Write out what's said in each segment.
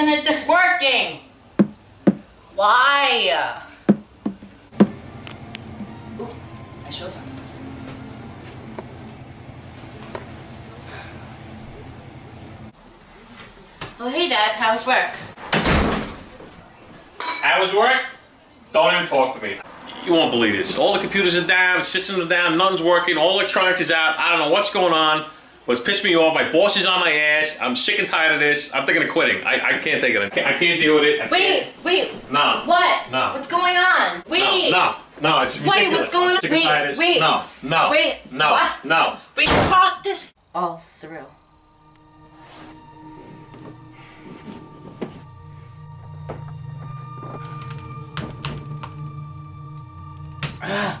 isn't this working? Why? Ooh, I show something. Well, hey Dad, how's work? How's work? Don't even talk to me. You won't believe this. All the computers are down, the systems are down, nothing's working, all electronics is out. I don't know what's going on, but it's pissed me off. My boss is on my ass. I'm sick and tired of this. I'm thinking of quitting. I can't take it. I can't deal with it. Wait. No. What? No. What's going on? Wait. No, it's ridiculous. Wait, what's going on? Wait. No. What? No. Wait, talk this all through. What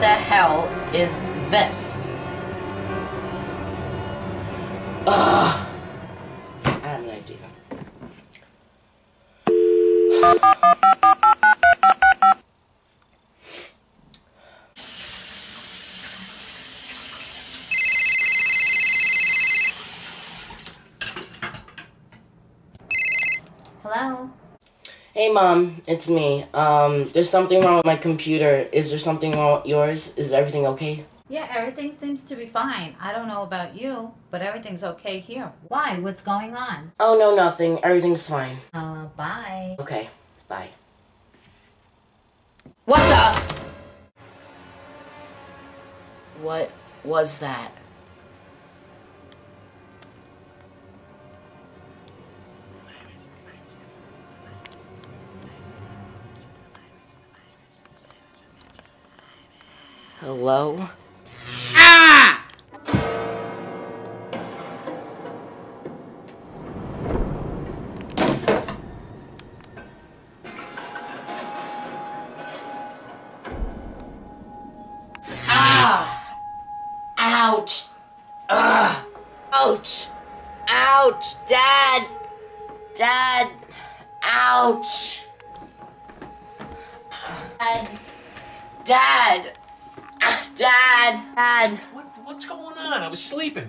the hell is this? Ugh. I have no idea. Hello? Hey Mom, it's me. There's something wrong with my computer. Is there something wrong with yours? Is everything okay? Yeah, everything seems to be fine. I don't know about you, but everything's okay here. Why? What's going on? Oh, no, nothing. Everything's fine. Bye. Okay, bye. What the? What was that? Hello? Ah! Ah! Ouch! Ugh. Ouch! Ouch! Dad! Dad! Ouch! Dad! Dad! Dad. What's going on? I was sleeping.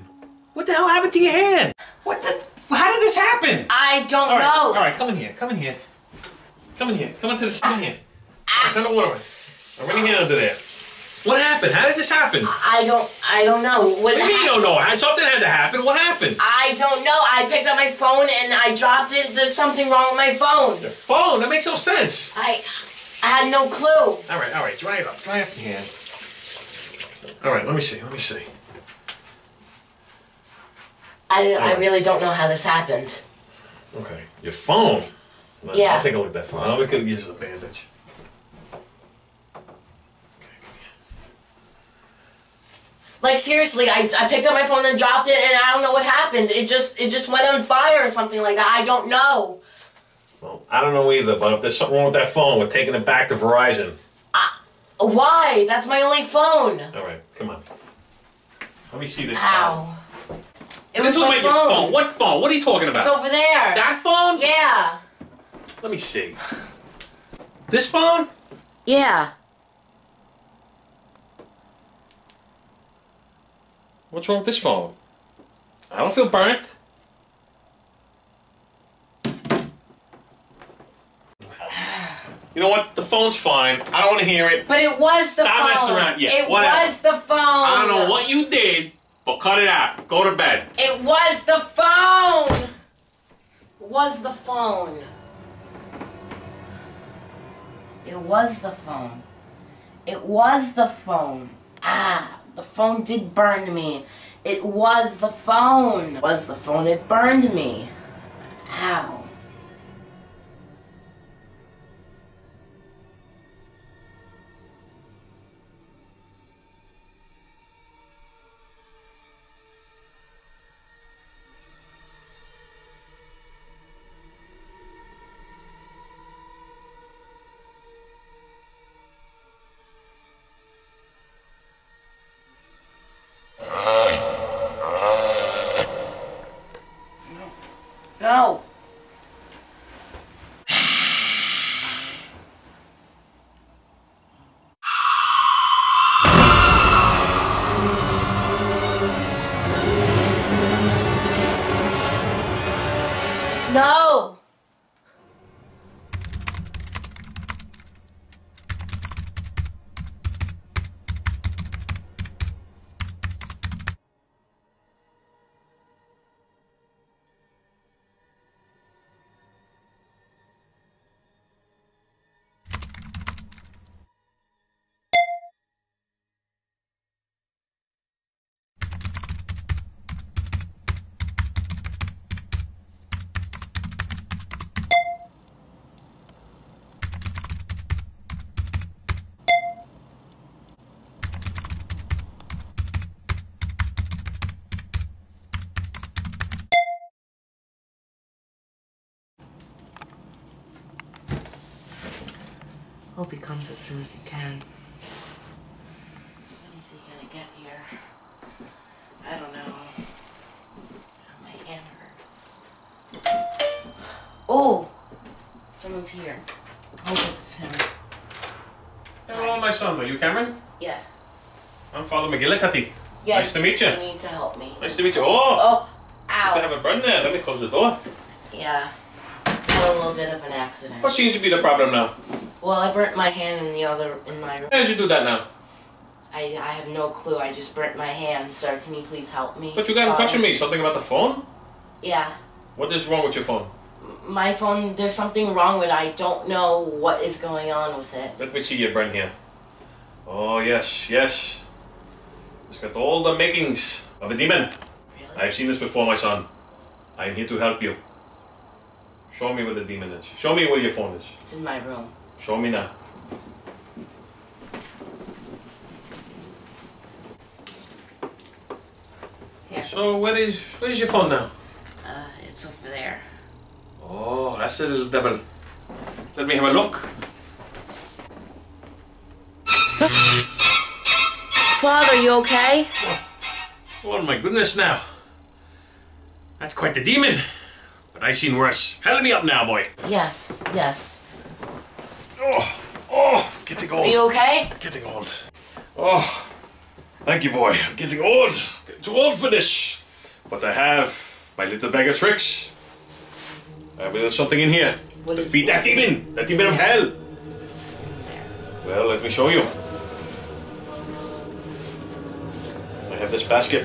What the hell happened to your hand? How did this happen? I don't know. All right, come in here. Come into the here. Turn the water on. I'm running hand under there. What happened? How did this happen? I don't know. What do you mean you don't know? Something had to happen. What happened? I don't know. I picked up my phone and I dropped it. There's something wrong with my phone. Your phone? That makes no sense. I had no clue. All right, dry it up. Dry up your hand. Alright, let me see. I really don't know how this happened. Okay. Your phone? No, yeah. I'll take a look at that phone. We could use a bandage. Okay, come here. Like seriously, I picked up my phone and dropped it and I don't know what happened. It just went on fire or something like that. I don't know. Well, I don't know either, but if there's something wrong with that phone, we're taking it back to Verizon. Why? That's my only phone. All right, come on. Let me see this. Ow. Phone. It was my phone. What phone? What are you talking about? It's over there. That phone? Yeah. Let me see. This phone? Yeah. What's wrong with this phone? I don't feel burnt. You know what? The phone's fine. I don't want to hear it. But it was the phone. Stop messing around. Yeah, whatever. It was the phone. I don't know what you did, but cut it out. Go to bed. It was the phone. It was the phone. It was the phone. It was the phone. Ah, the phone did burn me. It was the phone. It was the phone. It burned me. Ow. Hope he comes as soon as he can. When is he gonna get here? I don't know. My hand hurts. Oh! Someone's here. I hope it's him. Hello, my son. Are you Cameron? Yeah. I'm Father McGillicuddy. Yeah, nice to meet you. You need to help me. Nice to meet you. Oh! Ow! You have a burn there. Let me close the door. Yeah. Had a little bit of an accident. What seems to be the problem now? Well, I burnt my hand in my room. How did you do that now? I have no clue. I just burnt my hand. Sir, can you please help me? But you got in touch with me. Something about the phone? Yeah. What is wrong with your phone? My phone, there's something wrong with it. I don't know what is going on with it. Let me see your burn here. Oh, yes, yes. It's got all the makings of a demon. Really? I've seen this before, my son. I am here to help you. Show me where the demon is. Show me where your phone is. It's in my room. Show me now. Here. So where is your phone now? It's over there. Oh, that's a little devil. Let me have a look. Father, you okay? Oh my goodness now. That's quite the demon. But I seen worse. Help me up now, boy. Yes, yes. Oh, oh, getting old. Are you okay? Getting old. Oh, thank you, boy. I'm getting old. Getting too old for this. But I have my little bag of tricks. There's something in here. Defeat that demon. That demon of hell. Well, let me show you. I have this basket.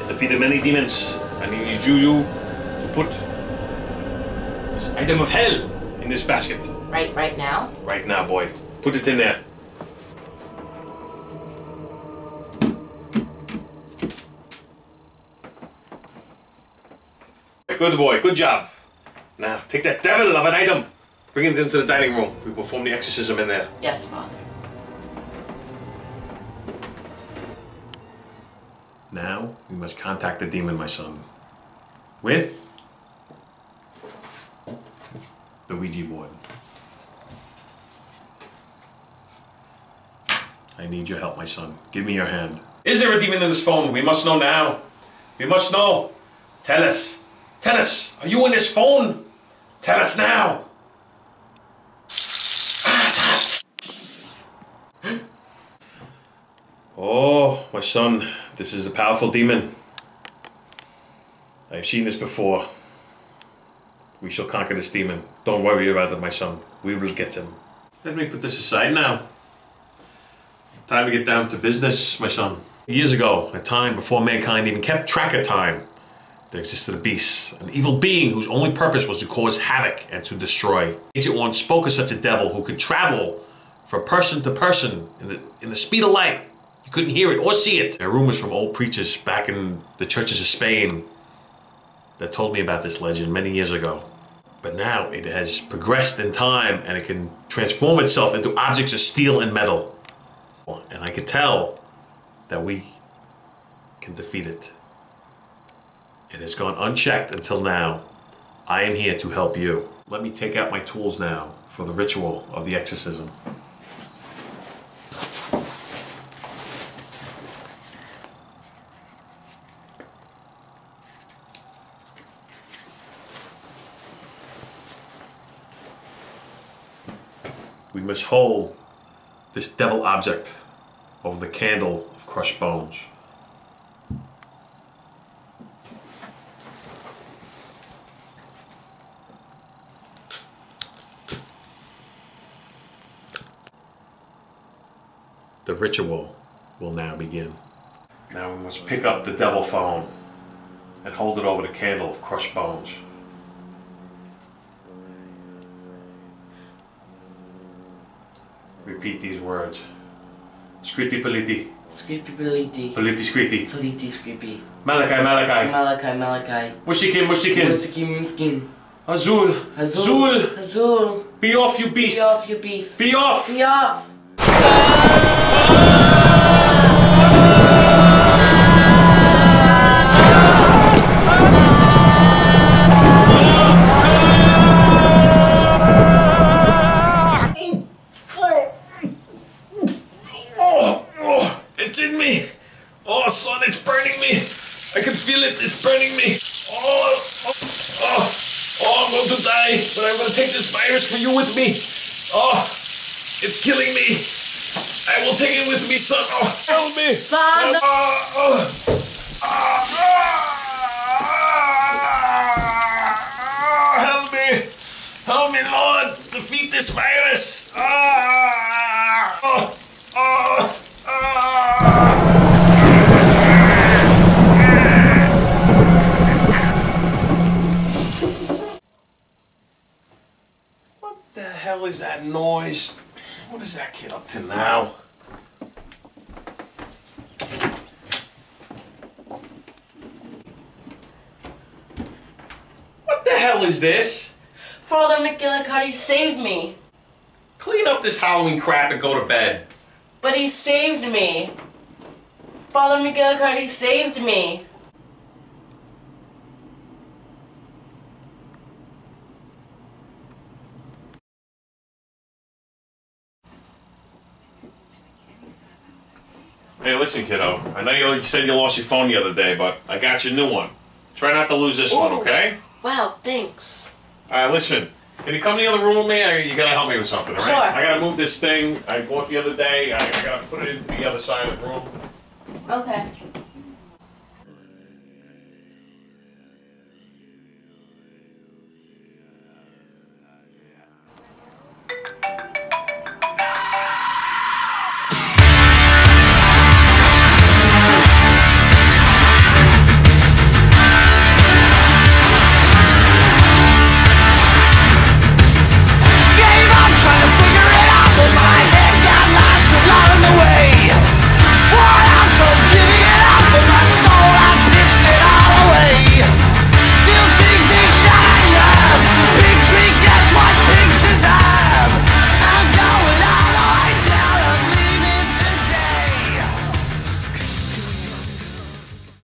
It defeated many demons. I need you to put this item of hell in this basket. Right now? Right now, boy. Put it in there. Good boy, good job. Now, take that devil of an item. Bring it into the dining room. We perform the exorcism in there. Yes, Father. Now, we must contact the demon, my son. With the Ouija board. I need your help, my son. Give me your hand. Is there a demon in this phone? We must know now. We must know. Tell us. Tell us. Are you in this phone? Tell us now. Oh, my son, this is a powerful demon. I've seen this before. We shall conquer this demon. Don't worry about it, my son. We will get him. Let me put this aside now. Time to get down to business, my son. Years ago, a time before mankind even kept track of time, there existed a beast, an evil being whose only purpose was to cause havoc and to destroy. Ancient ones spoke of such a devil who could travel from person to person in the speed of light. You couldn't hear it or see it. There are rumors from old preachers back in the churches of Spain that told me about this legend many years ago. But now it has progressed in time and it can transform itself into objects of steel and metal. And I can tell that we can defeat it. It has gone unchecked until now. I am here to help you. Let me take out my tools now for the ritual of the exorcism. We must hold this devil object over the candle of crushed bones. The ritual will now begin. Now we must pick up the devil phone and hold it over the candle of crushed bones. Repeat these words. Skriti Politi. Skriti Politi. Politi Skriti. Politi Skriti. Malachi Malachi. Malachi Malachi. Mushtikin Mushtikin. Mushtikin Mushtikin. Azul. Azul. Azul. Be off, you beast. Be off, you beast. Be off. Be off. you with me. Oh, it's killing me. I will take it with me, son. Oh, help me. Father. Help me. Help me, Lord. Defeat this virus. What the hell is that noise? What is that kid up to now? What the hell is this? Father McGillicuddy saved me. Clean up this Halloween crap and go to bed. But he saved me. Father McGillicuddy saved me. Hey, listen, kiddo. I know you said you lost your phone the other day, but I got your new one. Try not to lose this one, okay? Wow, thanks. All right, listen. Can you come to the other room with me? You gotta help me with something, all right? Sure. I gotta move this thing I bought the other day. I gotta put it into the other side of the room. Okay.